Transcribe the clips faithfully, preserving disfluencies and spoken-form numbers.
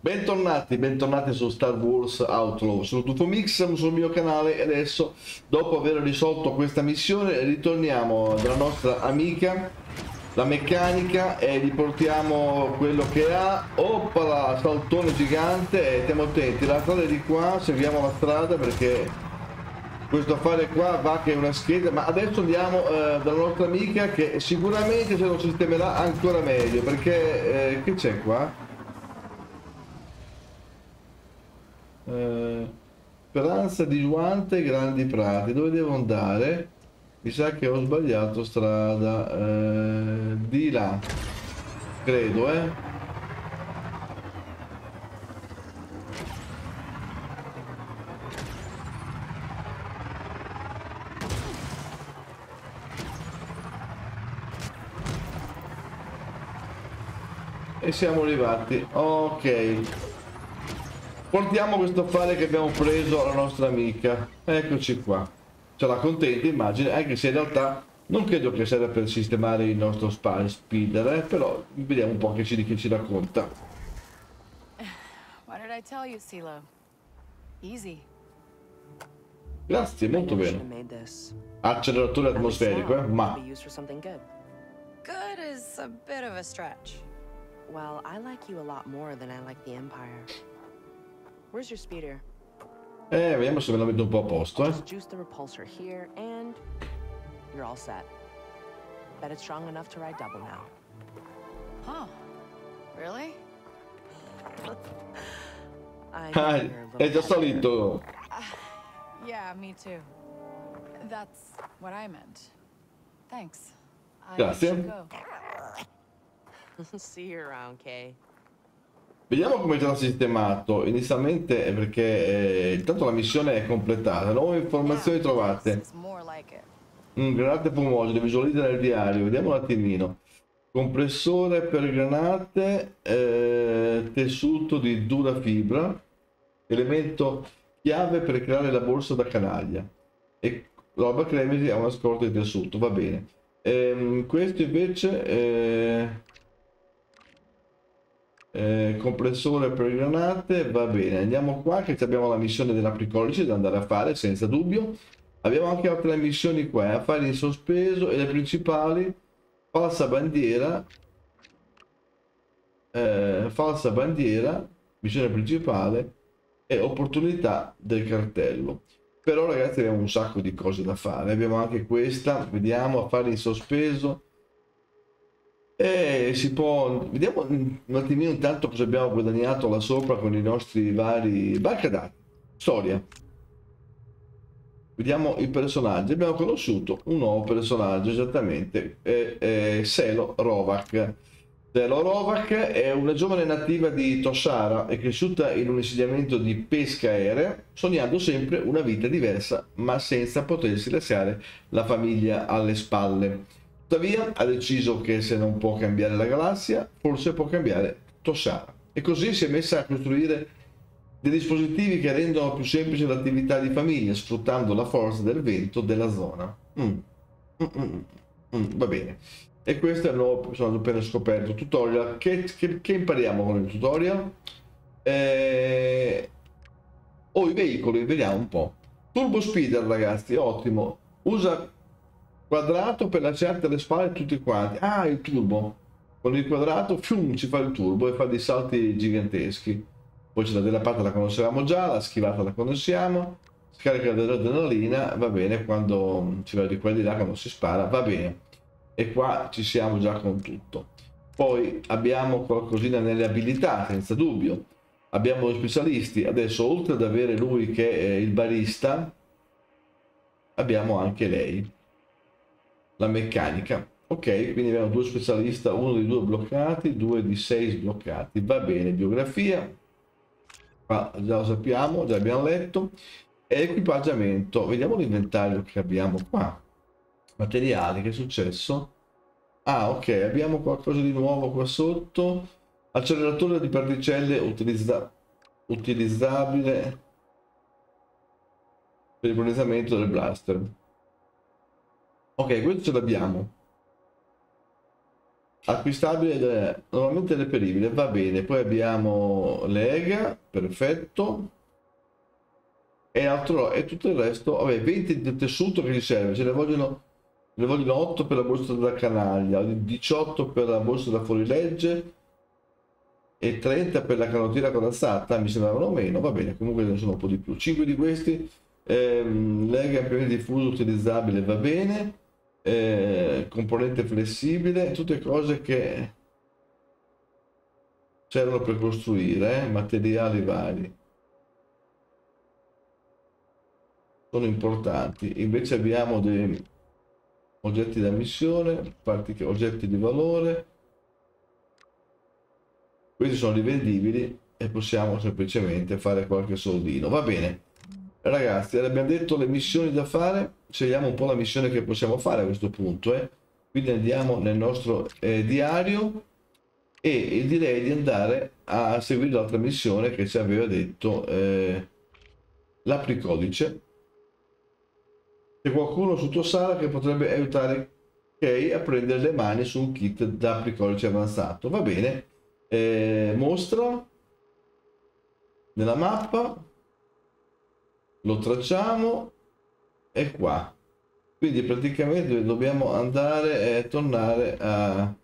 Bentornati, bentornati su Star Wars Outlaws, sono TuffoMix sul mio canale e adesso, dopo aver risolto questa missione, ritorniamo dalla nostra amica, la meccanica, e riportiamo quello che ha. Oppala, saltone gigante, e stiamo attenti, la strada è di qua, seguiamo la strada perché questo affare qua va che è una scheda, ma adesso andiamo eh, dalla nostra amica che sicuramente ce lo sistemerà ancora meglio, perché eh, che c'è qua? Eh, Speranza di Guante, Grandi Prati, dove devo andare? Mi sa che ho sbagliato strada, eh, di là credo, eh e siamo arrivati. Ok, portiamo questo affare che abbiamo preso alla nostra amica. Eccoci qua. Ce l'ha contenta, immagino, anche se in realtà non credo che serva per sistemare il nostro spy speeder, eh? Però vediamo un po' che ci, che ci racconta. Grazie, molto bene. Acceleratore atmosferico, eh? Ma good is a bit of a stretch. Well, I like you a lot more than I like the Empire. Where's your speeder? Eh, vediamo se me la metto un po' a posto, eh. Juice the repulsor here and you're all set. But it's strong enough to ride double now. Huh? Really? Ah, è già salito. Yeah, me too. That's what I meant. Thanks. Grazie. See you around, Kay. Vediamo come ce l'ha sistemato. Inizialmente è perché eh, intanto la missione è completata. Nuove informazioni trovate. Mm, granate fumogene, visualizza nel diario. Vediamo un attimino. Compressore per granate, eh, tessuto di dura fibra, elemento chiave per creare la borsa da canaglia e roba cremisi ha una scorta di tessuto, va bene. Ehm, questo invece eh... Eh, compressore per granate, va bene. Andiamo qua che abbiamo la missione dell'apricollice da andare a fare senza dubbio. Abbiamo anche altre missioni qua, eh, affari in sospeso e le principali. Falsa bandiera, eh, falsa bandiera, missione principale e opportunità del cartello. Però ragazzi abbiamo un sacco di cose da fare. Abbiamo anche questa, vediamo, affari in sospeso. E si può, vediamo un attimino intanto cosa abbiamo guadagnato là sopra con i nostri vari banca dati, storia. Vediamo i personaggi, abbiamo conosciuto un nuovo personaggio esattamente, è, è Selo Rovak. Selo Rovak è una giovane nativa di Toshara, è cresciuta in un insediamento di pesca aerea, sognando sempre una vita diversa ma senza potersi lasciare la famiglia alle spalle. Tuttavia ha deciso che se non può cambiare la galassia, forse può cambiare Toshara. E così si è messa a costruire dei dispositivi che rendono più semplice l'attività di famiglia, sfruttando la forza del vento della zona. Mm. Mm, mm, mm, va bene. E questo è il nuovo personaggio appena scoperto. Tutorial. Che, che, che impariamo con il tutorial? Eh... O oh, i veicoli, vediamo un po'. Turbo Speeder, ragazzi, ottimo. Usa quadrato per lasciarti alle spalle tutti quanti. Ah, il turbo. Con il quadrato, fium, ci fa il turbo e fa dei salti giganteschi. Poi c'è la derapata, la conoscevamo già, la schivata la conosciamo. Scarica dell'adrenalina, va bene, quando ci va di qua e di là, quando si spara, va bene. E qua ci siamo già con tutto. Poi abbiamo qualcosina nelle abilità, senza dubbio. Abbiamo gli specialisti. Adesso, oltre ad avere lui che è il barista, abbiamo anche lei, la meccanica. Ok, quindi abbiamo due specialista, uno di due bloccati, due di sei sbloccati, va bene. Biografia qua già lo sappiamo, già abbiamo letto. E equipaggiamento, vediamo l'inventario che abbiamo qua, materiali, che è successo? Ah ok, abbiamo qualcosa di nuovo qua sotto. Acceleratore di particelle utilizza... utilizzabile per il potenziamento del blaster. Ok, questo ce l'abbiamo. acquistabile ed è normalmente reperibile, va bene. Poi abbiamo l'Ega, perfetto, e altro, e tutto il resto. Vabbè, venti del tessuto che gli serve, ce ne vogliono, ne vogliono otto per la borsa da canaglia, diciotto per la borsa da fuorilegge e trenta per la canottiera corazzata, mi sembravano meno, va bene, comunque ne sono un po' di più. cinque di questi, ehm, lega ampiamente diffuso, utilizzabile, va bene, eh, componente flessibile, tutte cose che servono per costruire, eh, materiali vari, sono importanti. Invece abbiamo dei oggetti da missione, oggetti di valore, questi sono rivendibili e possiamo semplicemente fare qualche soldino, va bene. Ragazzi, abbiamo detto le missioni da fare, scegliamo un po' la missione che possiamo fare a questo punto, eh? Quindi andiamo nel nostro eh, diario e, e direi di andare a seguire l'altra missione che ci aveva detto eh, l'apricodice. C'è qualcuno su Toshara che potrebbe aiutare Kay a prendere le mani su un kit da apricodice avanzato, va bene, eh, mostra nella mappa, lo tracciamo, e qua quindi praticamente dobbiamo andare e tornare a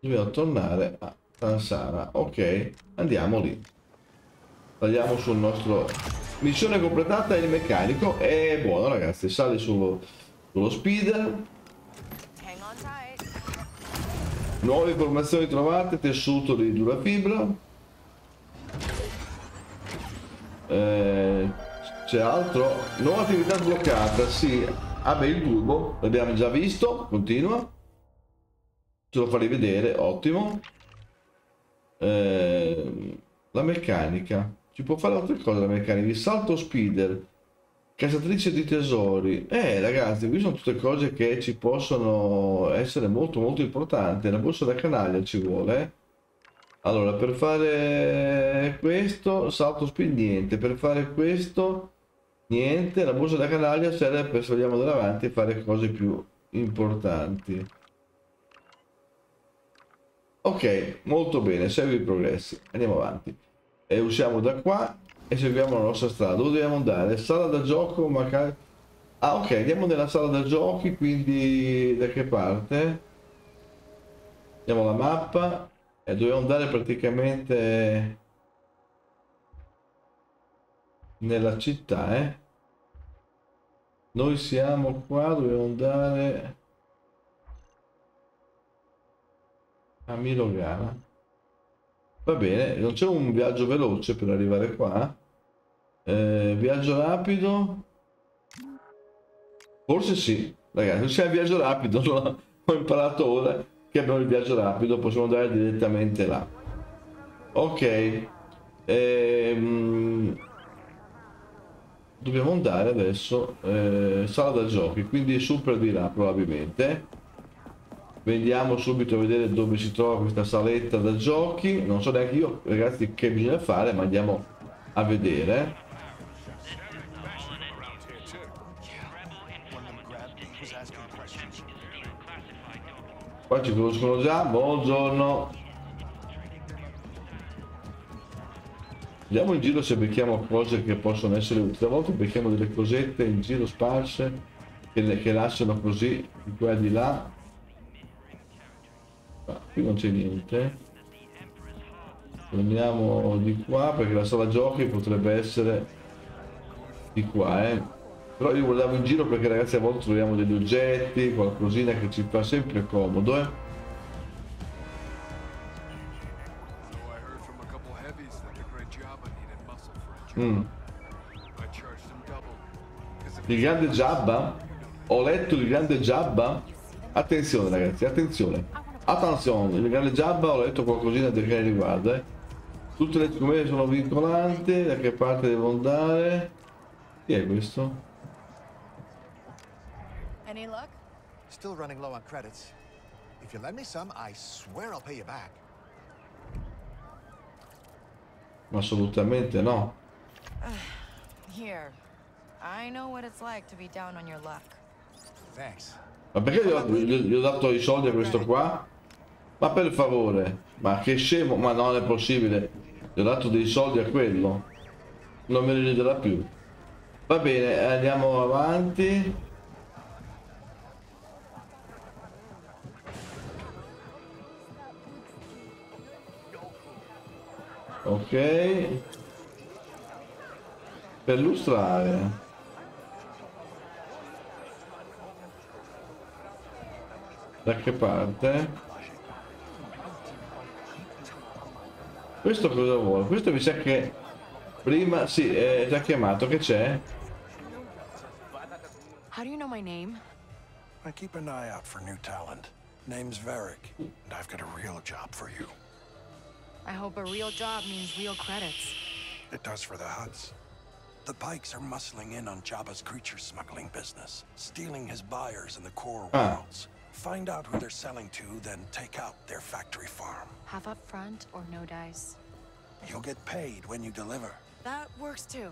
dobbiamo tornare a Toshara. Ok, andiamo lì, tagliamo sul nostro, missione completata, il meccanico è buono. Ragazzi, sale sullo, sullo speeder. Nuove informazioni trovate, tessuto di durafibra. C'è altro, nuova attività sbloccata, sì, ah beh, il turbo l'abbiamo già visto, continua, ce lo fa rivedere, ottimo. Eh, la meccanica, ci può fare altre cose la meccanica, il salto speeder, cacciatrice di tesori, eh ragazzi, qui sono tutte cose che ci possono essere molto molto importanti. La borsa da canaglia ci vuole, eh. Allora, per fare questo, salto speed niente, per fare questo, niente, la borsa da canaglia serve per, se vogliamo andare avanti, fare cose più importanti. Ok, molto bene, segui i progressi, andiamo avanti. E usciamo da qua e seguiamo la nostra strada. Dove dobbiamo andare? Sala da gioco, magari... Ah, ok, andiamo nella sala da giochi, quindi da che parte? Andiamo alla mappa. E dobbiamo andare praticamente nella città, eh? Noi siamo qua, dobbiamo andare a Milogara. Va bene, non c'è un viaggio veloce per arrivare qua. Eh, viaggio rapido? Forse sì, ragazzi, c'è il viaggio rapido, l'ho imparato ora. Che abbiamo il viaggio rapido, possiamo andare direttamente là. Ok, ehm... dobbiamo andare adesso eh, sala da giochi, quindi super di là probabilmente. Vediamo subito a vedere dove si trova questa saletta da giochi, non so neanche io ragazzi che bisogna fare, ma andiamo a vedere. Qua ci conoscono già, buongiorno. Andiamo in giro se becchiamo cose che possono essere utili. A volte becchiamo delle cosette in giro sparse che, che lasciano così di qua e di là. Ah, qui non c'è niente. Torniamo di qua perché la sala giochi potrebbe essere di qua, eh. Però io guardavo in giro perché ragazzi a volte troviamo degli oggetti, qualcosina che ci fa sempre comodo, eh. Mm. Il grande Jabba? Ho letto il grande Jabba? Attenzione ragazzi, attenzione. Attenzione, il grande Jabba, ho letto qualcosina che ne riguarda, eh. Tutte le commedia sono vincolanti, da che parte devo andare? Chi è questo? Any luck? Still running low on credits. If you lend me some, I swear I'll pay you back. Assolutamente no. Here. I know what it's like to be down on your luck. Thanks. Ma perché gli ho, gli ho dato i soldi a questo qua? Ma per favore, ma che scemo, ma non è possibile. Gli ho dato dei soldi a quello. Non me li riderà più. Va bene, andiamo avanti. Ok. Per lustrare. Da che parte? Questo cosa vuole? Questo mi sa che prima sì, eh, ti ha chiamato, che c'è? How do you know my name? I keep an eye out for new talent. Name's Varick, and I've got a real job for you. I hope a real job means real credits. It does for the Huts. The Pikes are muscling in on Jabba's creature smuggling business, stealing his buyers in the core worlds. Ah. Find out who they're selling to, then take out their factory farm. Half up front or no dice? You'll get paid when you deliver. That works too.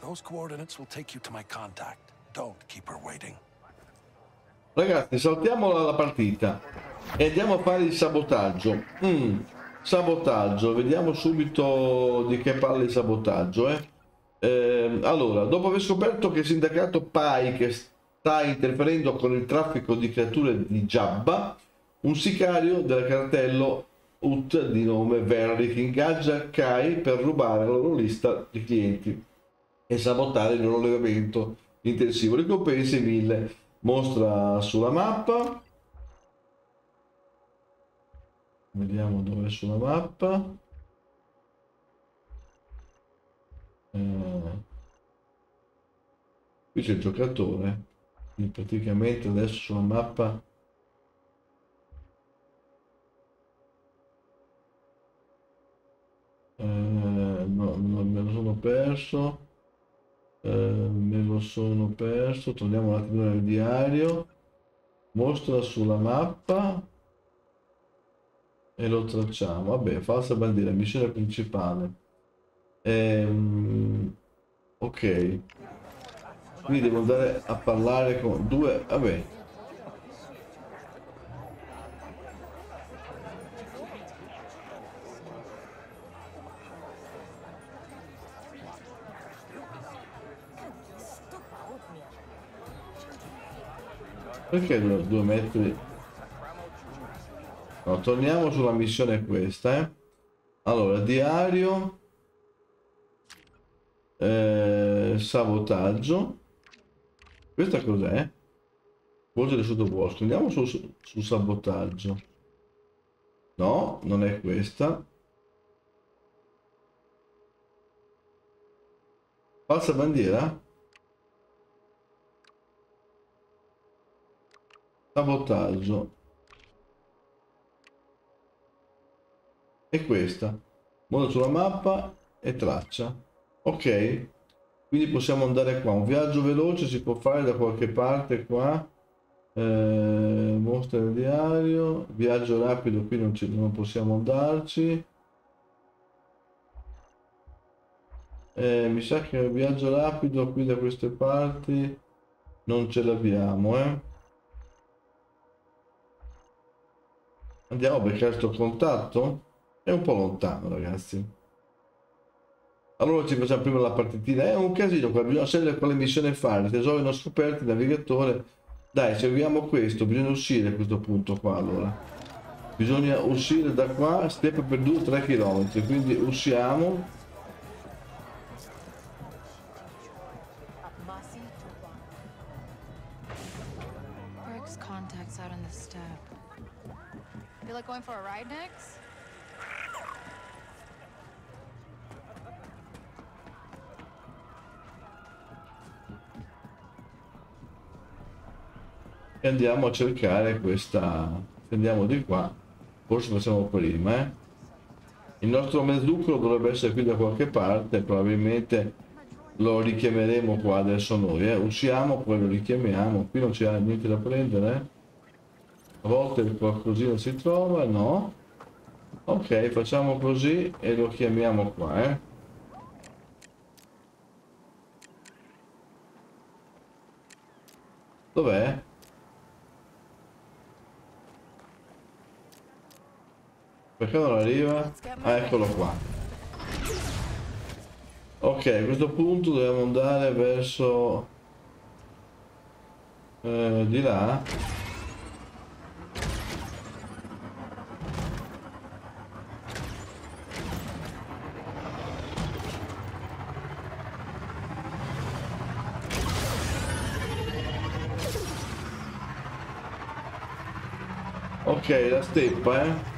Those coordinates will take you to my contact. Don't keep her waiting. Ragazzi, saltiamo la partita e andiamo a fare il sabotaggio. Mm, sabotaggio, vediamo subito di che parla il sabotaggio. Eh? Eh, allora, dopo aver scoperto che il sindacato Pike sta interferendo con il traffico di creature di Jabba, un sicario del cartello U T di nome Varick ingaggia Kai per rubare la loro lista di clienti e sabotare il loro allevamento intensivo. Ricompense mille, mostra sulla mappa, vediamo dove è sulla mappa. Eh, qui c'è il giocatore. Praticamente adesso sulla mappa eh, no, no, me lo sono perso, eh, me lo sono perso torniamo un attimo nel diario, mostra sulla mappa e lo tracciamo. Vabbè, falsa bandiera, missione principale. ehm, ok, quindi devo andare a parlare con due, vabbè. Perché due, due metri? No, torniamo sulla missione questa, eh. Allora, diario, eh, sabotaggio. Questa cos'è? Voce del sottobosco. Andiamo sul su, su sabotaggio. No, non è questa. Falsa bandiera? Sabotaggio. E questa. Modo sulla mappa e traccia. Ok. Quindi possiamo andare qua, un viaggio veloce si può fare da qualche parte qua, eh, mostra il diario, viaggio rapido qui non, ci, non possiamo andarci, eh, mi sa che il viaggio rapido qui da queste parti non ce l'abbiamo, eh. Andiamo a beccare questo contatto, è un po' lontano ragazzi. Allora ci facciamo prima la partitina, è un casino qua, bisogna scegliere quale missione fare, tesori non scoperti, navigatore, dai seguiamo questo, bisogna uscire a questo punto qua, allora bisogna uscire da qua, step per due tre chilometri, quindi usciamo, andiamo a cercare questa, andiamo di qua, forse facciamo prima, eh? Il nostro mezzucolo dovrebbe essere qui da qualche parte, probabilmente lo richiameremo qua adesso noi, eh? Usciamo, poi lo richiamiamo, qui non c'è niente da prendere, a volte qualcosina si trova, no? Ok, facciamo così e lo chiamiamo qua, eh? Dov'è? Perché non arriva? Ah, eccolo qua. Ok, a questo punto dobbiamo andare verso eh, di là. Ok, la steppa, eh.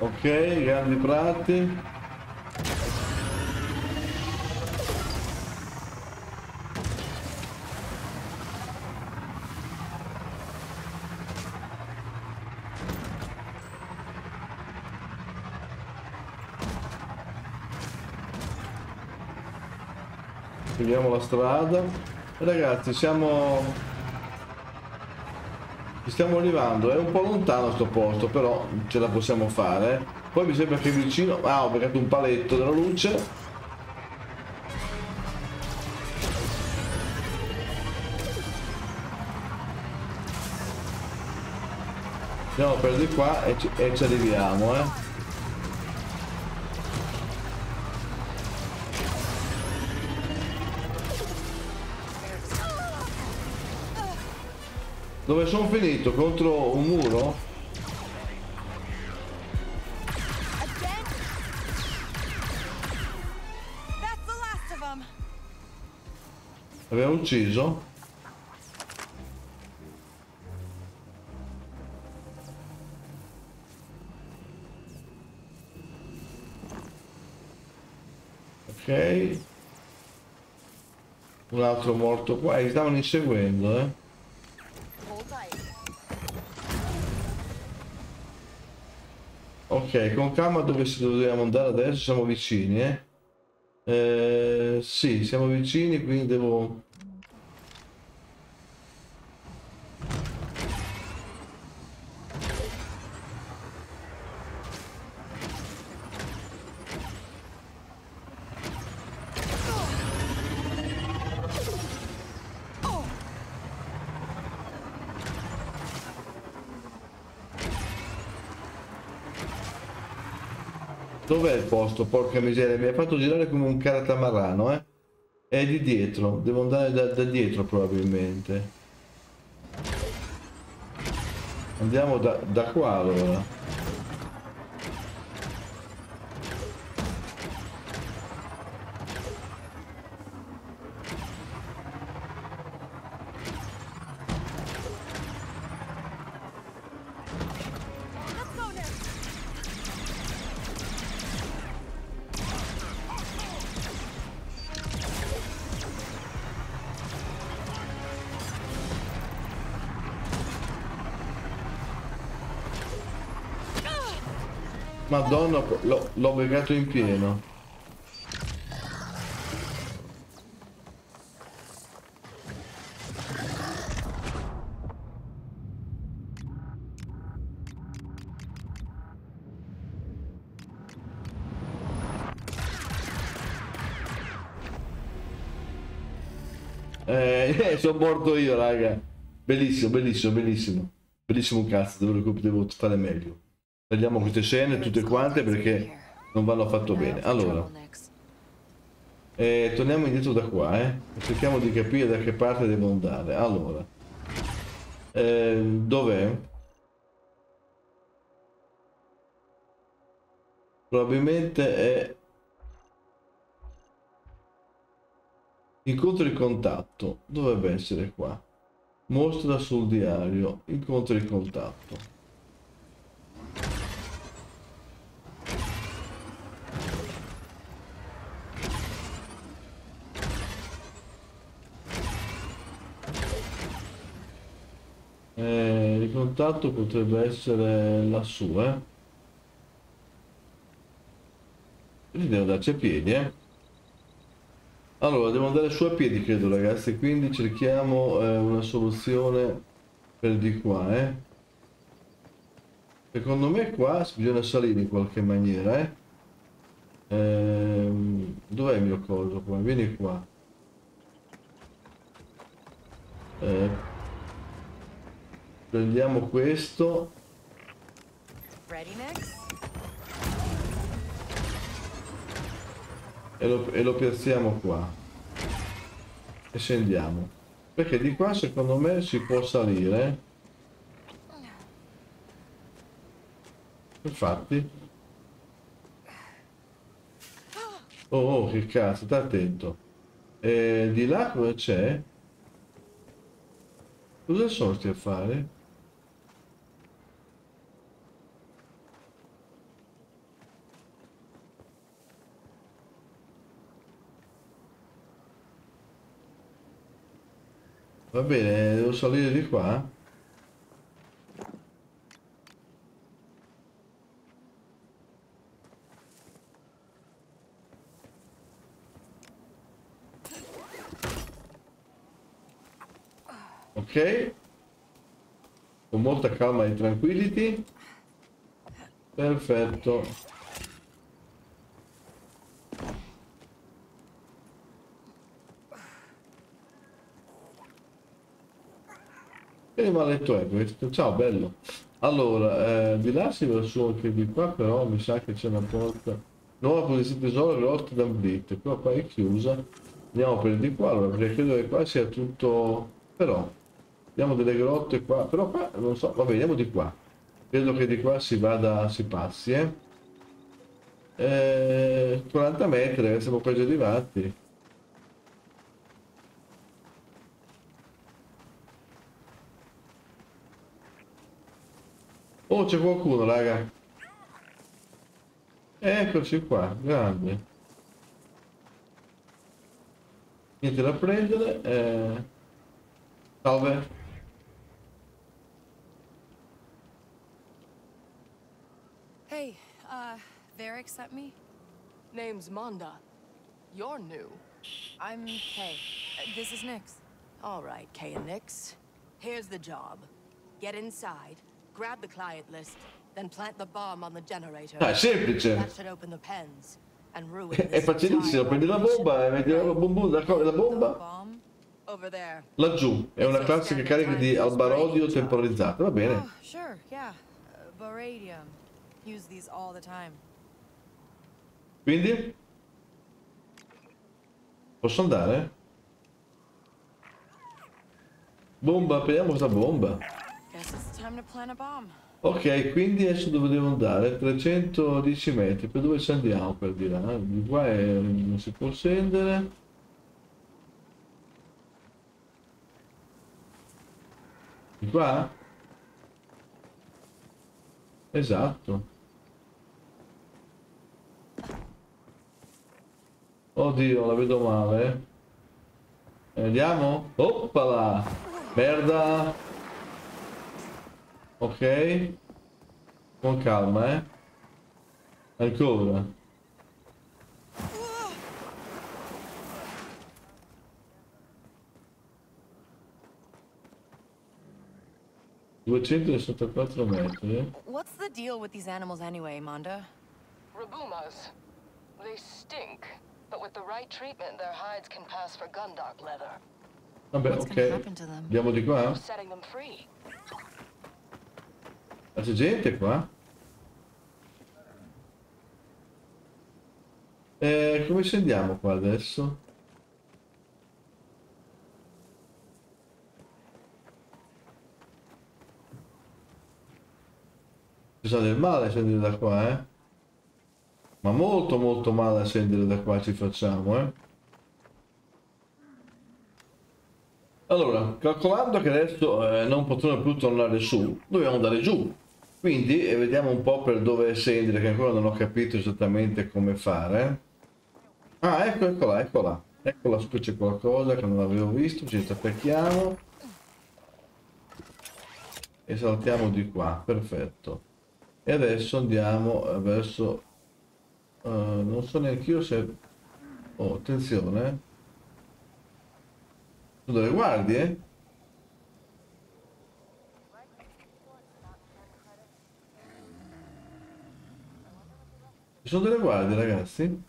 Ok, grandi prati. Seguiamo la strada. Ragazzi, siamo... Ci stiamo arrivando. È un po' lontano sto posto, però ce la possiamo fare. Poi mi sembra che vicino... Ah, ho beccato un paletto della luce. Andiamo per di qua e ci, e ci arriviamo, eh. Dove sono finito? Contro un muro? L'abbiamo ucciso? Ok. Un altro morto qua. E stavano inseguendo, eh. Ok, con calma dove dobbiamo andare adesso, siamo vicini, eh? eh? Sì, siamo vicini, quindi devo... Dov'è il posto? Porca miseria, mi ha fatto girare come un catamarano, eh? È di dietro, devo andare da, da dietro probabilmente. Andiamo da, da qua allora. Madonna, l'ho beccato in pieno. Eh, sono morto io, raga. Bellissimo, bellissimo, bellissimo. Bellissimo cazzo, devo, devo fare meglio. Tagliamo queste scene tutte quante perché non vanno affatto bene. Allora, eh, torniamo indietro da qua, eh. Cerchiamo di capire da che parte devo andare. Allora, eh, dov'è? Probabilmente è... Incontro il contatto. Dovrebbe essere qua. Mostra sul diario. Incontro il contatto. Eh, il contatto potrebbe essere lassù, eh. Quindi devo andarci a piedi, eh. Allora, devo andare su a piedi, credo, ragazzi. Quindi cerchiamo eh, una soluzione per di qua, eh. Secondo me qua bisogna salire in qualche maniera, eh. Ehm, dov'è il mio coso qua? Vieni qua. Eh, prendiamo questo. E lo, e lo piazziamo qua. E scendiamo. Perché di qua secondo me si può salire. Infatti. Oh, oh, che cazzo, sta attento. E di là cosa c'è? Cosa sono sti a fare? Va bene, devo salire di qua? Ok, con molta calma e tranquillity. Perfetto. Che maletto è questo? Ciao bello. Allora, eh, di là si va su anche di qua, però mi sa che c'è una porta. Nuova posizione tesoro, lost da blitz. Però qua è chiusa. Andiamo per di qua, allora, perché credo che qua sia tutto. Però abbiamo delle grotte qua, però qua non so, vabbè, andiamo di qua, credo che di qua si vada, si passi, eh, eh quaranta metri, siamo quasi arrivati. Oh, c'è qualcuno, raga, eccoci qua, grande. Niente da prendere, eh. Salve. Hey, uh, Varick sent me? Name's Monda. You're new. I'm Kay. Uh, this is Nix. All right, Kay and Nix. Here's the job. Get inside, grab the client list, then plant the bomb on the generator. Ah, semplice. That should open the pens and ruin this. È facilissimo, prendi la bomba e metti la bomba, la bomba. Laggiù, è una classica carica di albarodio temporizzato, va bene. Quindi? Posso andare? Bomba, apriamo sta bomba. Ok, quindi adesso dove devo andare? trecentodieci metri, per dove ci andiamo per di là? Di qua è... non si può scendere. Di qua? Esatto. Oddio, la vedo male. Andiamo? Oppala! Merda! Ok. Con calma, eh. Ancora. duecentosessantaquattro metri. What's the deal with these animals anyway, Monda? Rabumas. They stink, but with the right treatment their hides can pass for gundark leather. Vabbè, ok. Andiamo di qua. Ma c'è gente qua? Eh, come scendiamo qua adesso? Ci fa del male scendere da qua, eh? Ma molto molto male scendere da qua ci facciamo, eh? Allora, calcolando che adesso eh, non potremo più tornare su, dobbiamo andare giù. Quindi eh, vediamo un po' per dove scendere, che ancora non ho capito esattamente come fare. Ah, ecco, eccola, eccola. Eccola, su c'è qualcosa che non avevo visto, ci attacchiamo. E saltiamo di qua, perfetto. E adesso andiamo verso... Uh, non so neanche io se... Oh, attenzione. Tu dove guardi, eh? Ci sono delle guardie, ragazzi.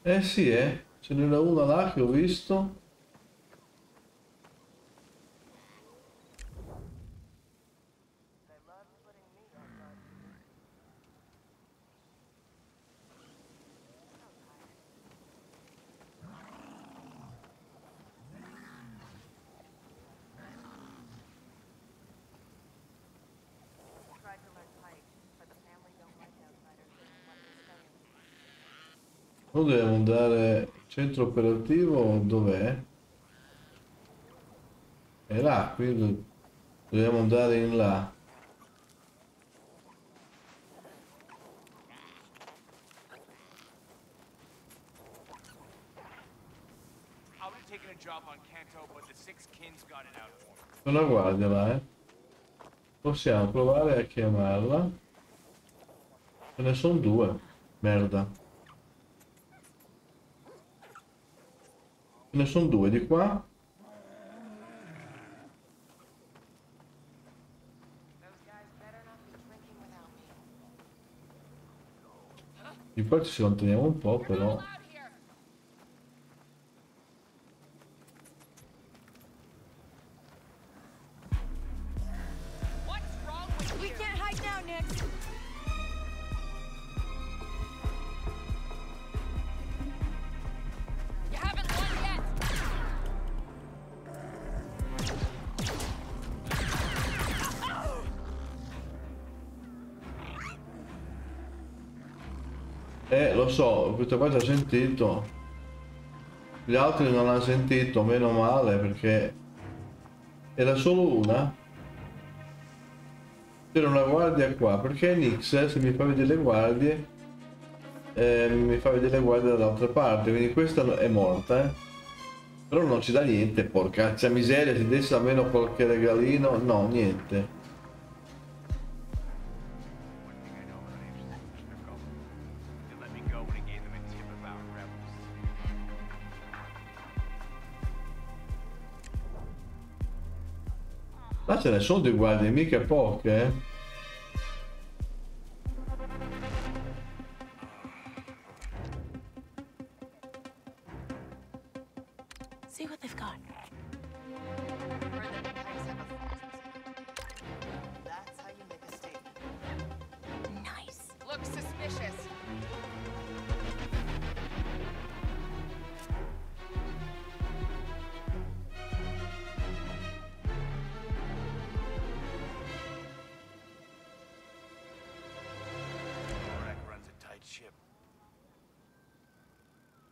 Eh sì, eh. Ce n'era una là che ho visto. Noi dobbiamo andare centro operativo, dov'è? È là, quindi dobbiamo andare in là. Una guardia là, eh. Possiamo provare a chiamarla. Ce ne sono due, merda. Ne sono due di qua. Di qua ci allontaniamo un po', però. So, questo qua ci ha sentito, gli altri non l'hanno sentito, meno male, perché era solo una. C'era una guardia qua, perché Nix, se mi fa vedere le guardie, eh, mi fa vedere le guardie dall'altra parte, quindi questa è morta, eh. Però non ci dà niente, porcaccia miseria, si desse almeno qualche regalino, no, niente. Ma ce ne sono dei guardie, mica poche, eh?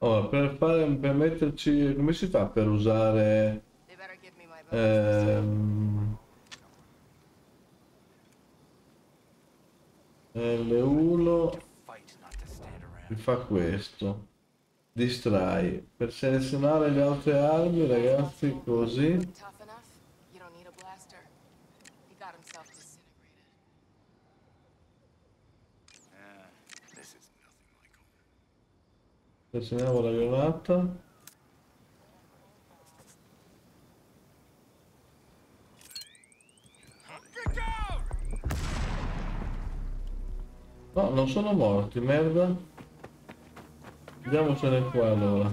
Allora, per, fare, per metterci, come si fa per usare ehm, L uno mi fa questo, distrai, per selezionare le altre armi, ragazzi, così. Selezioniamo la granata. No, non sono morti, merda. Andiamocene qua allora.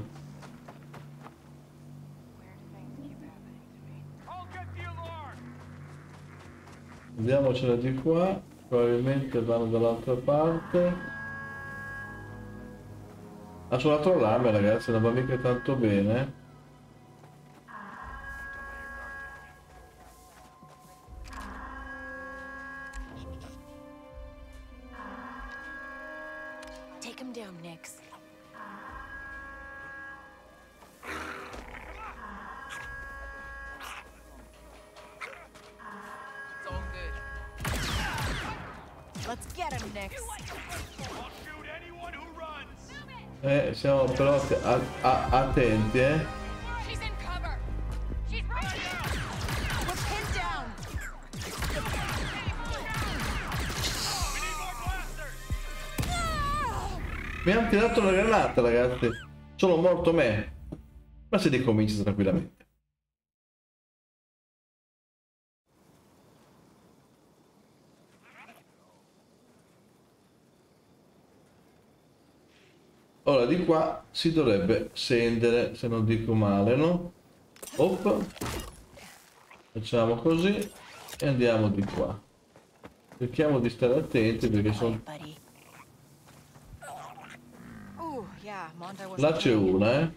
Andiamocene di qua, probabilmente vanno dall'altra parte. Ha suonato l'arma, ragazzi, non va mica tanto bene. Take him down, Nix. Let's get him, Nix. Eh, siamo però a a attenti, eh. Mi hanno tirato una granata, ragazzi. Sono morto me. Ma si ricomincia tranquillamente. Ora di qua si dovrebbe scendere, se non dico male, no? Op. Facciamo così e andiamo di qua. Cerchiamo di stare attenti perché sono... Là c'è una, eh?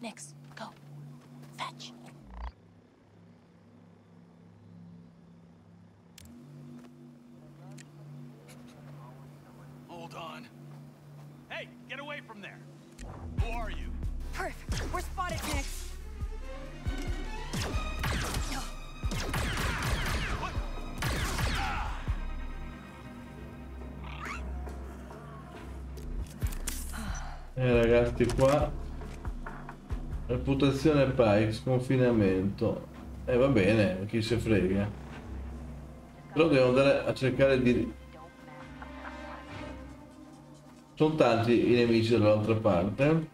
Next, go. Fetch. Hold on. Hey, get away from there. Who are you? Perfect. We're spotted, Nix. No. What? Ah. Eh, ragazzi, qua. Reputazione Pike, sconfinamento. E eh, va bene, chi se frega. Però devo andare a cercare di... Sono tanti i nemici dall'altra parte.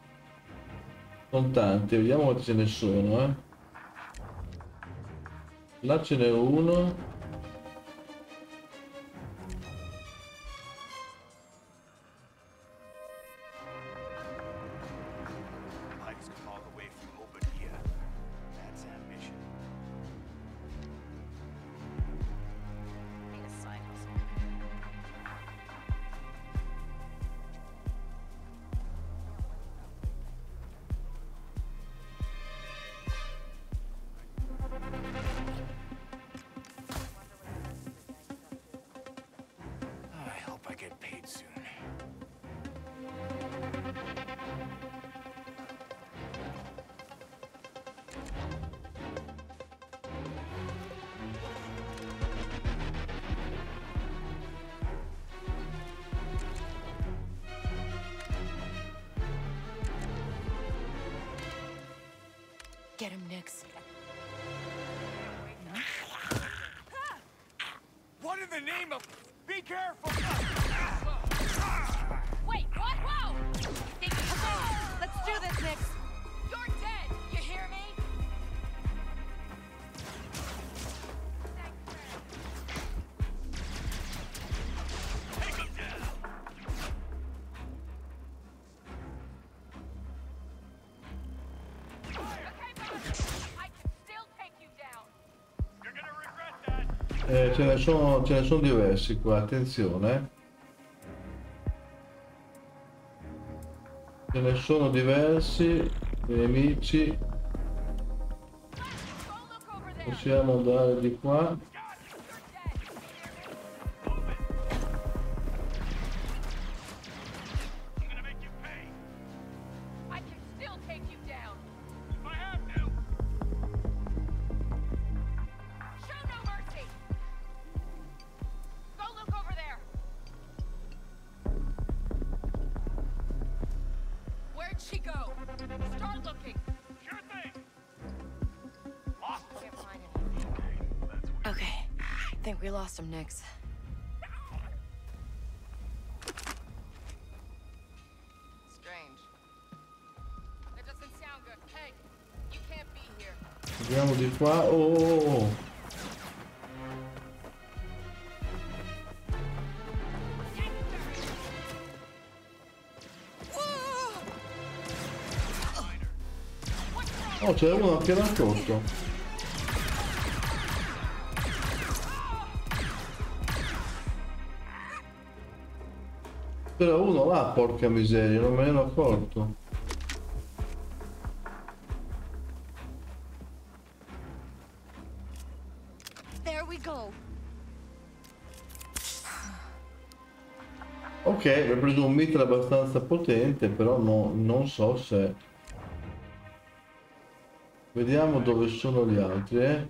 Sono tanti, vediamo che ce ne sono, eh. Là ce n'è uno. Get him next. What in the name of... Be careful! Wait, what? Whoa! Think... Okay, let's do this, Nix. You're dead, you hear me? Eh, ce ne sono, ce ne sono diversi qua, attenzione. Ce ne sono diversi nemici. Possiamo andare di qua. Next. Strange. That doesn't sound good. Hey, you can't be here. Andiamo di qua. Oh, oh, oh. Oh, c'è uno che l'ha tolto. Però uno là, porca miseria, non me ne ero accorto. Ok, ho preso un mitra abbastanza potente, però no, non so se... Vediamo dove sono gli altri, eh.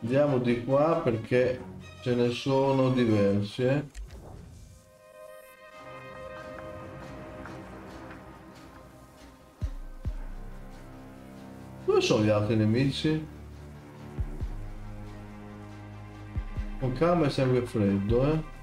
Andiamo di qua perché... Ce ne sono diversi, eh? Dove sono gli altri nemici? Con calma e sangue freddo, eh.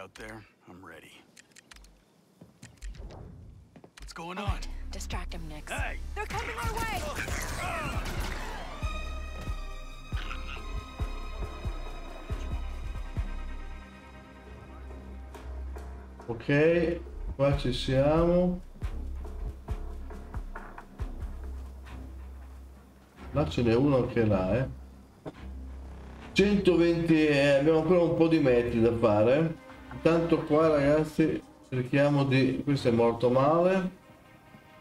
Out there, I'm ready. What's going on? Right. Distract him, Nix. Hey! They're coming our way! Uh. Ok, qua ci siamo. Là ce n'è uno anche là, eh. centoventi, eh, abbiamo ancora un po' di metri da fare. Intanto qua ragazzi cerchiamo di... questo è molto male,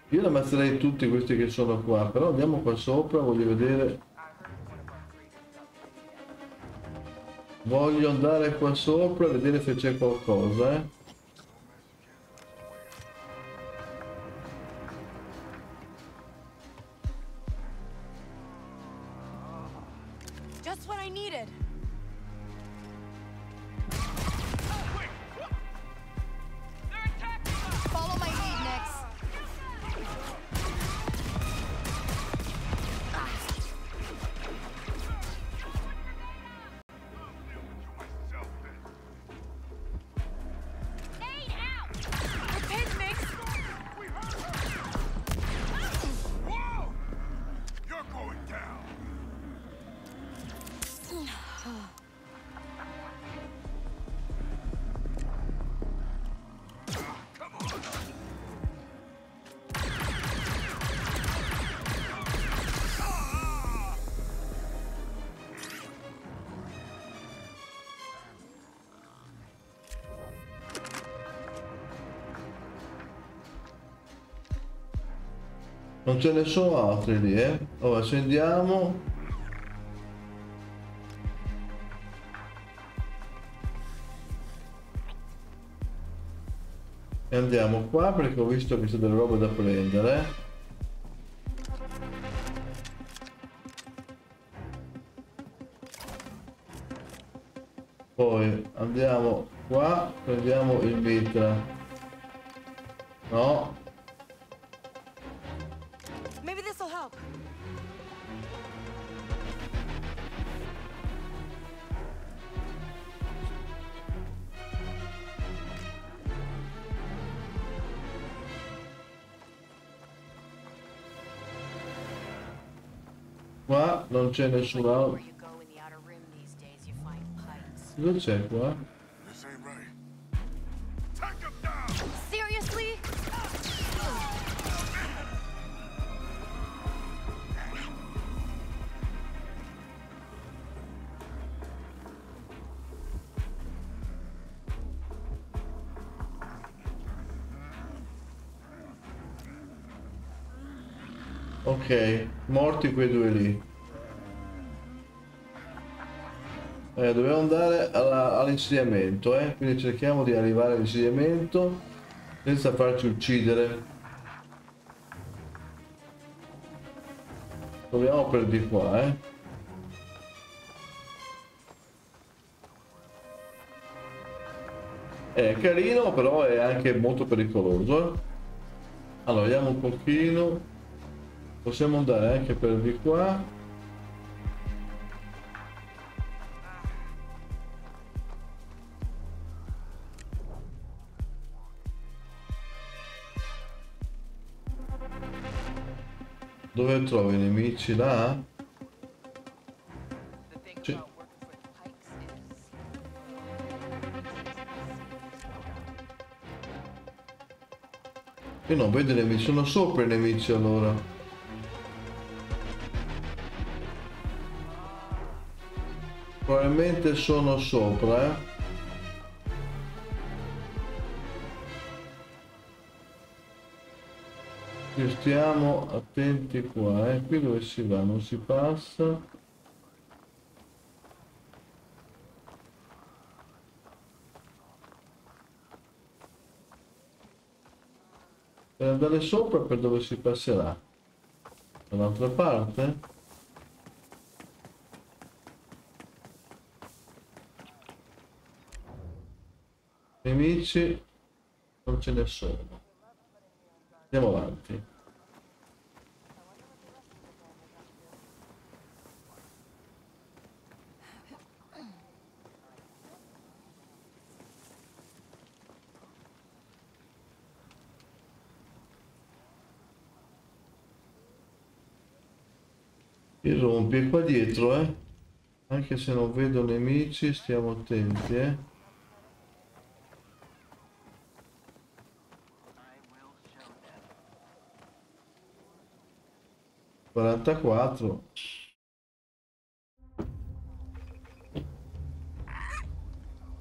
io ammazzerei tutti questi che sono qua, però andiamo qua sopra, voglio vedere, voglio andare qua sopra e vedere se c'è qualcosa, eh. Non ce ne sono altri lì, eh. Ora scendiamo. E andiamo qua perché ho visto che c'è delle robe da prendere. Poi andiamo qua, prendiamo il mitra. No. Qua non c'è nessuno. Cosa c'è qua? Ok, morti quei due lì. Eh, dobbiamo andare all'insediamento, eh? Quindi cerchiamo di arrivare all'insediamento senza farci uccidere. Proviamo per di qua, eh? È carino, però è anche molto pericoloso, eh? Allora, vediamo un pochino. Possiamo andare anche per di qua. Dove trovo i nemici? Là? C Io non vedo i nemici, sono sopra i nemici allora. probabilmente sono sopra. E stiamo attenti qua, eh. Qui dove si va non si passa. Per andare sopra, per dove si passerà? Dall'altra parte? Nemici non ce ne sono. Andiamo avanti. Rompi qua dietro, eh, anche se non vedo nemici stiamo attenti, eh. quarantaquattro.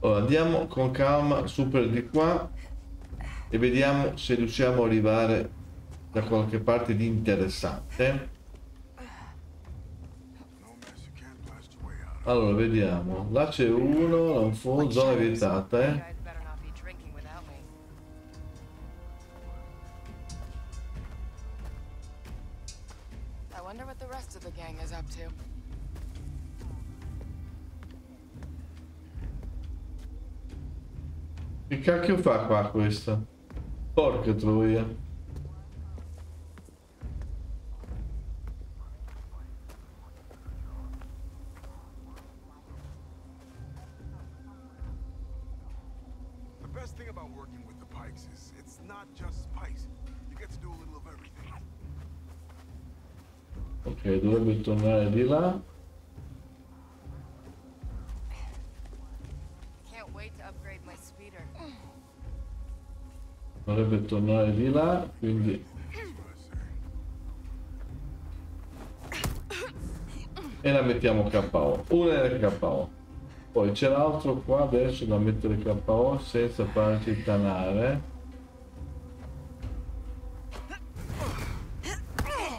Allora, andiamo con calma su per di qua e vediamo se riusciamo a arrivare da qualche parte di interessante. Allora, vediamo. Là c'è uno, là un fondo, zona vietata, eh. Che cacchio fa qua questa? Porca troia. Dovrebbe tornare di là. Dovrebbe tornare di là, quindi... E la mettiamo K O. Una è la K O. Poi c'è l'altro qua adesso da mettere K O senza farci tanare.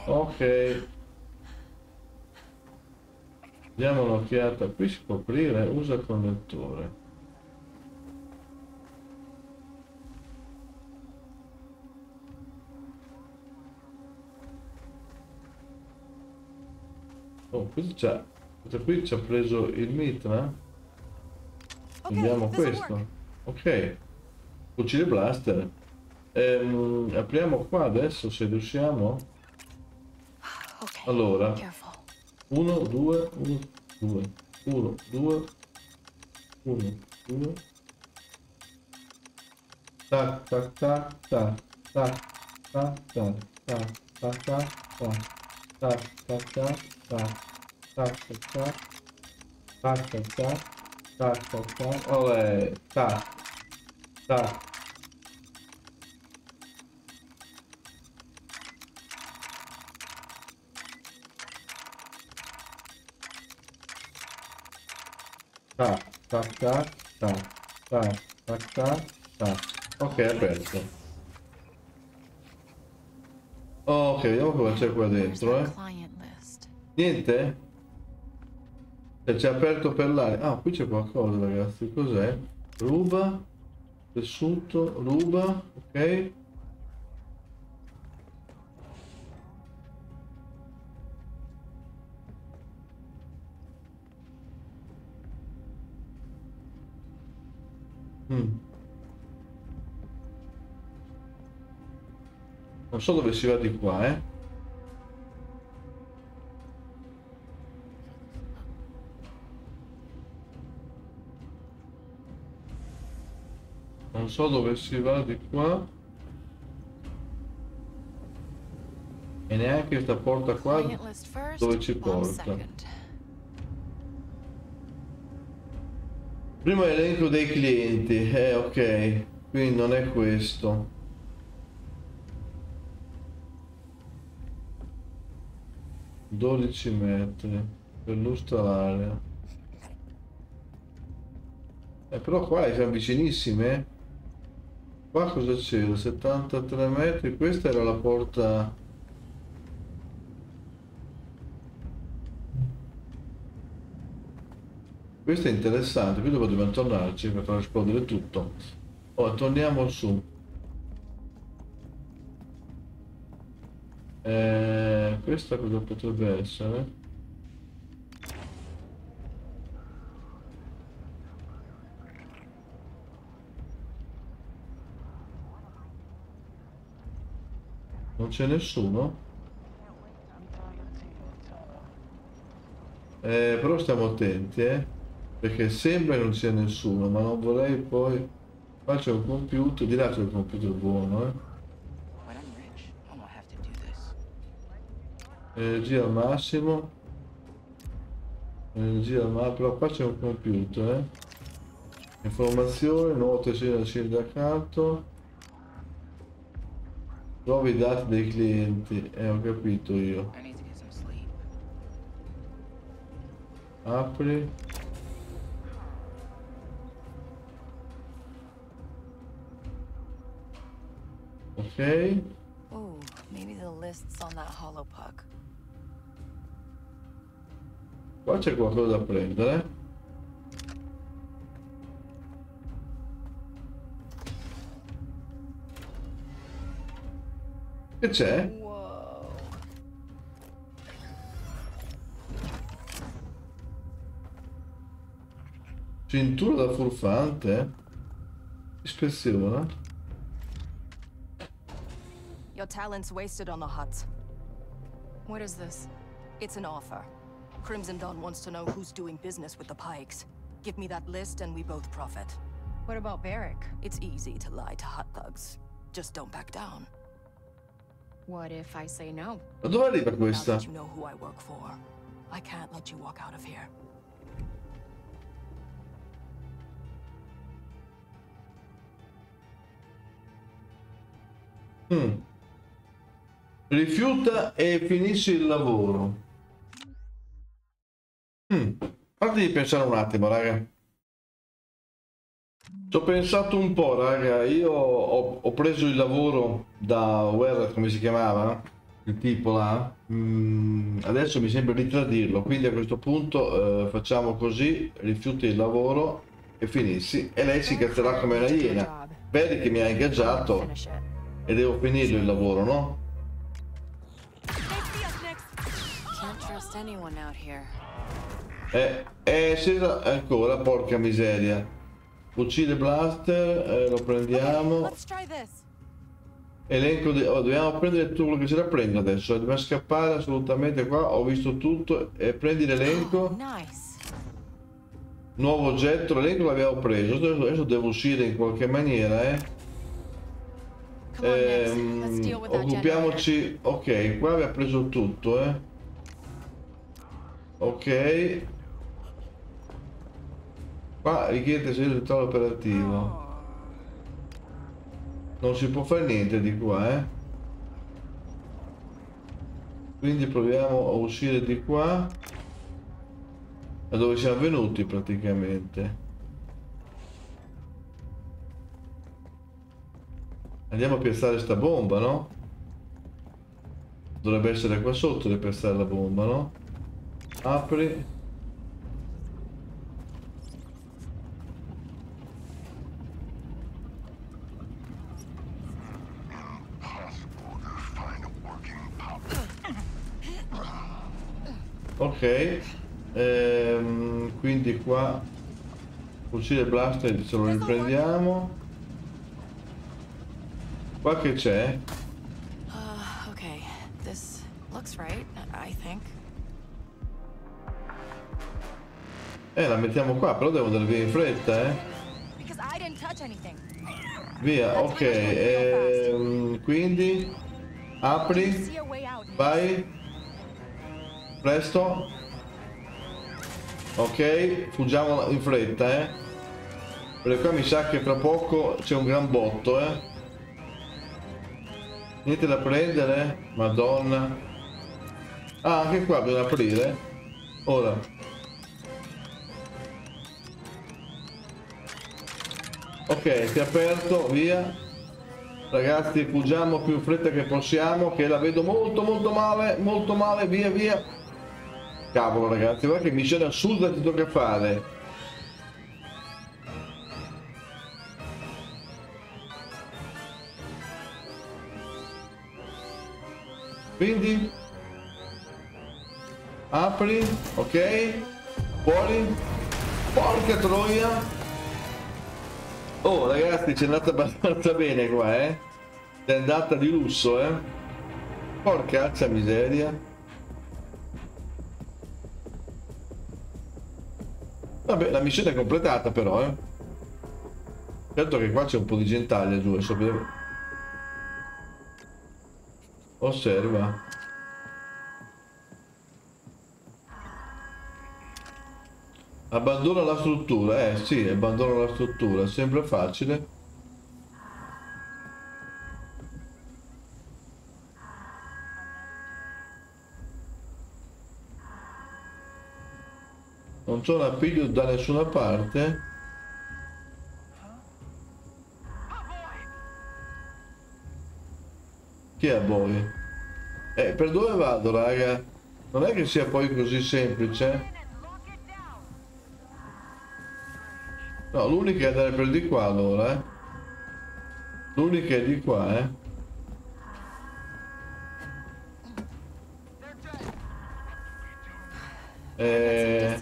Ok. Diamo un'occhiata, qui si può aprire, usa il connettore. Oh, qui c'ha, qui ci ha preso il mitra. Vediamo questo. Ok, fucile blaster. Ehm, apriamo qua adesso se riusciamo. Allora. uno, due, uno, due, uno, due, uno, due. Tac, tac, tac, tac, tac, tac, tac, tac, tac, tac, tac, tac, tac, tac, tac, tac, tac, tac, tac, tac, tac, tac, olè, tac, tac. Tac, tac, tac, tac, tac, tac, tac, tac. Ok, aperto. Oh, ok, vediamo cosa c'è qua dentro, eh. Niente? E c'è aperto per l'aria. Ah, qui c'è qualcosa, ragazzi. Cos'è? Ruba, tessuto, ruba, ok. Non so dove si va di qua, eh. Non so dove si va di qua. E neanche questa porta qua dove ci porta. Primo elenco dei clienti. Eh, ok. Quindi non è questo. dodici metri per lustrare. Eh, però qua è già vicinissime. Qua cosa c'era? settantatré metri. Questa era la porta. Questo è interessante, qui dobbiamo tornarci per far esplodere tutto. Ora torniamo su. Eh, questa cosa potrebbe essere? Non c'è nessuno? Eh, però stiamo attenti, eh? Perché sembra che non sia nessuno, ma non vorrei poi... Qua c'è un computer, di là c'è il computer buono, eh. Energia al massimo. Energia al massimo, però qua c'è un computer, eh. Informazione, note scende da accanto. Trovi i dati dei clienti, eh, ho capito io. Apri. Okay. Oh, maybe the list's on that hollow puck. Qua c'è qualcosa da prendere. Che c'è? Wow. Cintura da furfante. Ispeziona. Your talent's wasted on the hut. What is this? It's an offer. Crimson Dawn wants to know who's doing business with the Pikes. Give me that list and we both profit. What about Varick? It's easy to lie to hut thugs. Just don't back down. What if I say no? Ma dove arriva questa? Now that you know who I work for, I can't let you walk out of here. Hmm. Rifiuta e finisci il lavoro. Hmm. Fatti di pensare un attimo, raga. Ci ho pensato un po', raga. Io ho, ho preso il lavoro da Guerra, come si chiamava? Il tipo là. Mm, adesso mi sembra di tradirlo. Quindi a questo punto eh, facciamo così. Rifiuti il lavoro e finisci. E lei si incazzerà come una iena. Vedi che mi ha ingaggiato e devo finirlo il lavoro, no? Eh, è scesa ancora, porca miseria. Fucile blaster, eh, lo prendiamo. Elenco di... Oh, dobbiamo prendere tutto quello che c'è da prendere adesso. Dobbiamo scappare assolutamente qua. Ho visto tutto. Eh, prendi l'elenco. Nuovo oggetto, l'elenco l'abbiamo preso. Adesso devo uscire in qualche maniera, eh. Eh, occupiamoci. Ok, qua abbiamo preso tutto, eh. Ok, qua richiede seguito il tavolo operativo. Non si può fare niente di qua, eh. Quindi proviamo a uscire di qua, da dove siamo venuti praticamente. Andiamo a piazzare sta bomba, no? Dovrebbe essere qua sotto per piazzare la bomba, no? Apri. Ok, ehm, quindi qua fucile blaster ce lo riprendiamo. Qua che c'è? Uh, ok, this looks right, I think. Eh, la mettiamo qua, però devo andare via in fretta, eh. Via, ok, ehm, quindi apri, vai, presto. Ok, fuggiamo in fretta, eh. Perché qua mi sa che fra poco c'è un gran botto, eh. Niente da prendere? Madonna. Ah, anche qua bisogna aprire. Ora. Ok, si è aperto, via. Ragazzi, fuggiamo più in fretta che possiamo, che la vedo molto molto male, molto male, via via. Cavolo ragazzi, guarda che missione assurda ti tocca fare. Quindi apri, ok, fuori, porca troia. Oh ragazzi, c'è andata abbastanza bene qua, eh, c'è andata di lusso, eh, porcaccia miseria. Vabbè, la missione è completata però, eh, certo che qua c'è un po' di gentaglia giù, adesso vedo. Osserva. Abbandona la struttura, eh sì, abbandona la struttura, sembra facile. Non c'è un appiglio da nessuna parte. Chi è voi? Eh, per dove vado, raga? Non è che sia poi così semplice. No, l'unica è andare per di qua allora, eh. L'unica è di qua, eh. Eh...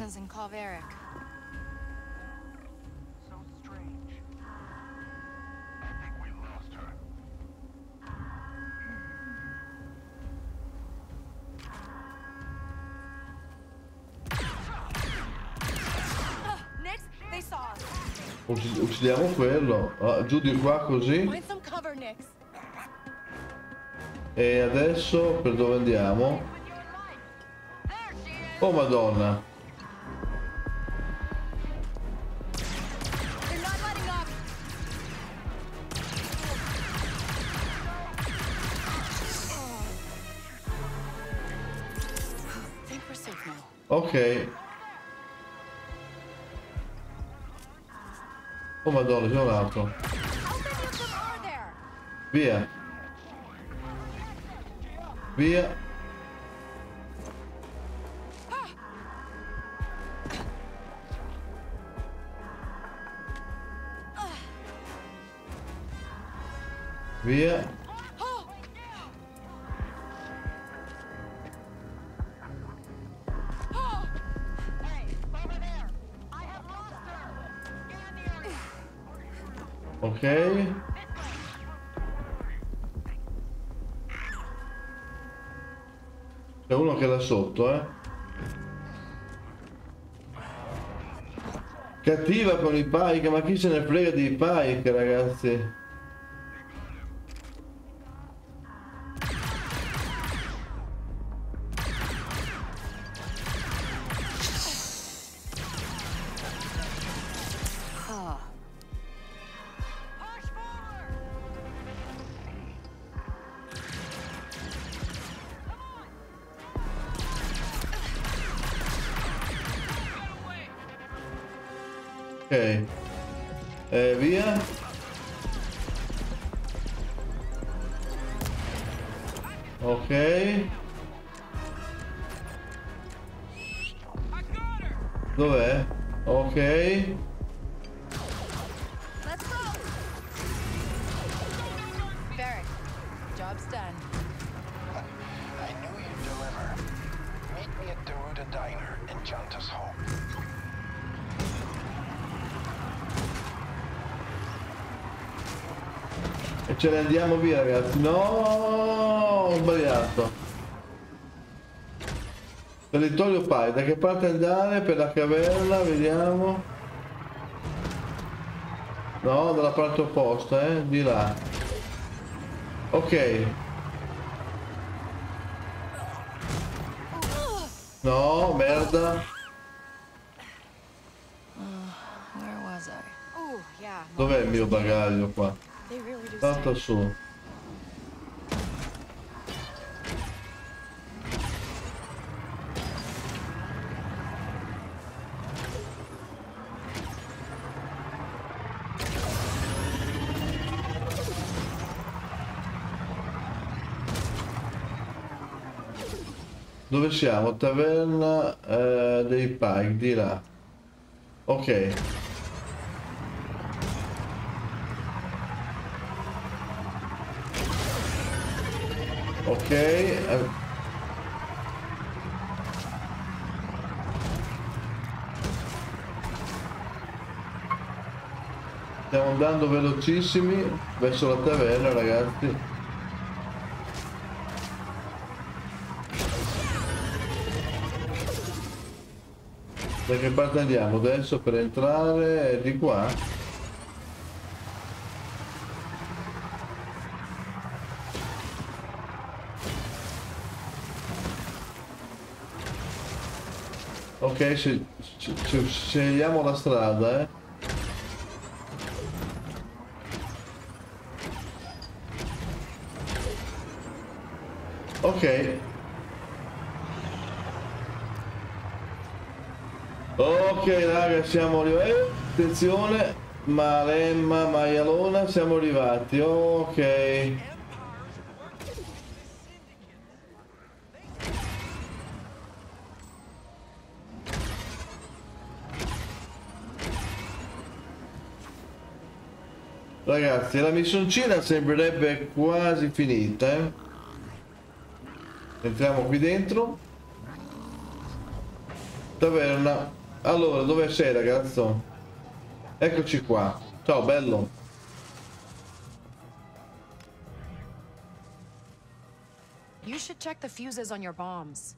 Uccidiamo quello, ah, giù di qua così. E adesso per dove andiamo? Oh madonna. Ok. Oh madonna, c'è un altro. Via. Via. Via. Ok. C'è uno che è là sotto, eh. Cattiva con i pike, ma chi se ne frega dei pike, ragazzi. Ok, eh, via. Ok. Dov'è? Ok. Ce ne andiamo via ragazzi, no, ho sbagliato. Territorio pari, da che parte andare? Per la caverna, vediamo. No, dalla parte opposta, eh, di là. Ok. No, merda. Dov'è il mio bagaglio qua? Tanto su. Dove siamo? Taverna eh, dei Pike, di là. Ok. Ok. Eh. Stiamo andando velocissimi verso la taverna, ragazzi. Da che parte andiamo adesso per entrare? Di qua? Ok, se, se, se, scegliamo la strada, eh. Ok. Ok raga, siamo arrivati. Eh, attenzione, Maremma, maialona, siamo arrivati. Ok. Ragazzi, la missioncina sembrerebbe quasi finita, eh. Entriamo qui dentro. Taverna. Allora, dove sei, ragazzo? Eccoci qua. Ciao, bello. You should check the fuses on your bombs.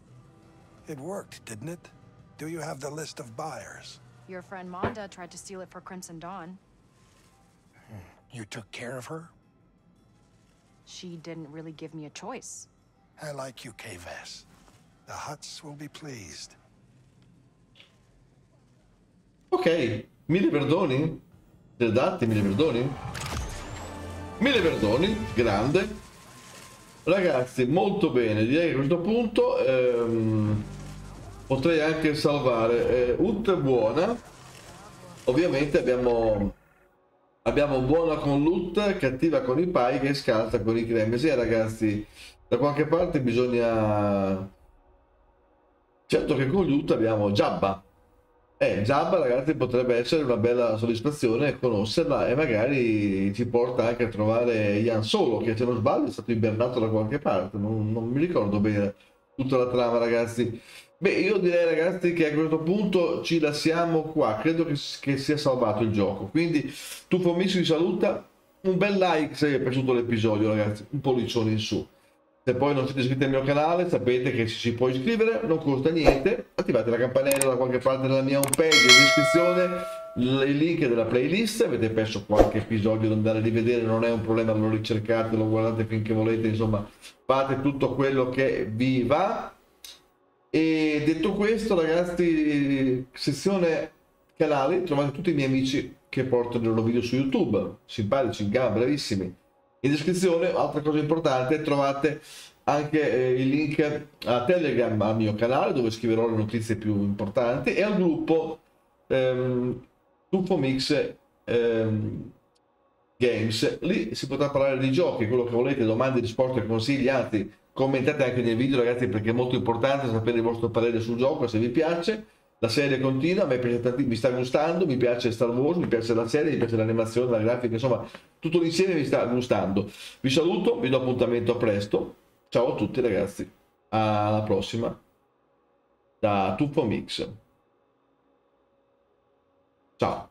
It worked, didn't it? Do you have the list of buyers? Your friend Monda tried to steal it for Crimson Dawn. You took care of her? She didn't really give me a choice. I like you, K-Vass. The huts will be pleased. Ok, mille perdoni. Te date mille perdoni? Mille perdoni, grande. Ragazzi, molto bene. Direi che a questo punto ehm, potrei anche salvare. Eh, Ut è buona. Ovviamente abbiamo... Abbiamo buona con Lut, cattiva con i Pike e scarsa con i Cremesi. Sì, ragazzi... Da qualche parte bisogna... Certo che con Lut abbiamo Jabba. Eh, Jabba, ragazzi, potrebbe essere una bella soddisfazione conoscerla e magari ci porta anche a trovare Ian Solo, che se non sbaglio è stato ibernato da qualche parte. Non, non mi ricordo bene tutta la trama, ragazzi. Beh, io direi, ragazzi, che a questo punto ci lasciamo qua. Credo che, che sia salvato il gioco. Quindi TuffoMix vi saluta. Un bel like se vi è piaciuto l'episodio, ragazzi. Un pollicione in su. Se poi non siete iscritti al mio canale, sapete che ci si può iscrivere, non costa niente. Attivate la campanella da qualche parte della mia home page, in descrizione, il link della playlist. Avete perso qualche episodio da andare a rivedere, non è un problema, lo ricercate, lo guardate finché volete, insomma, fate tutto quello che vi va. E detto questo, ragazzi, sezione canali, trovate tutti i miei amici che portano i loro video su YouTube, simpatici, in gamba, bravissimi. In descrizione, altra cosa importante, trovate anche eh, il link a Telegram, al mio canale, dove scriverò le notizie più importanti, e al gruppo ehm, TuffoMix ehm, Games. Lì si potrà parlare di giochi, quello che volete, domande, risposte, consigli, altri. Commentate anche nel video, ragazzi, perché è molto importante sapere il vostro parere sul gioco, se vi piace. La serie continua, mi sta gustando, mi piace Star Wars, mi piace la serie, mi piace l'animazione, la grafica, insomma, tutto l'insieme mi sta gustando. Vi saluto, vi do appuntamento a presto. Ciao a tutti, ragazzi. Alla prossima. Da TuffoMix. Ciao.